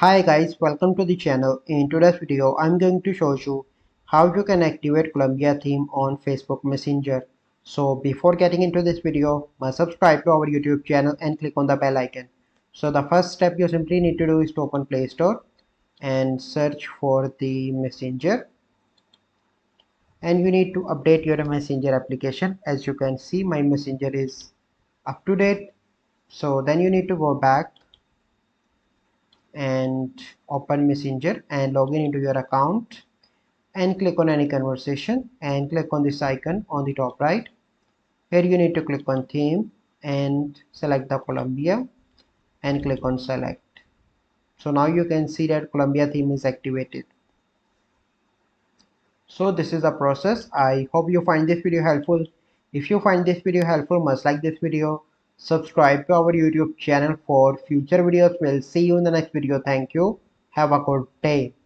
Hi guys, welcome to the channel. In today's video I'm going to show you how you can activate Colombia theme on Facebook Messenger. So before getting into this video, must subscribe to our YouTube channel and click on the bell icon. So the first step you simply need to do is to open Play Store and search for the Messenger, and you need to update your Messenger application. As you can see, my Messenger is up to date. So then you need to go back and open Messenger and log in into your account and click on any conversation and click on this icon on the top right. Here you need to click on theme and select the Colombia and click on select. So now you can see that Colombia theme is activated. So this is the process. I hope you find this video helpful. If you find this video helpful, must like this video. Subscribe to our YouTube channel for future videos. We'll see you in the next video. Thank you. Have a good day.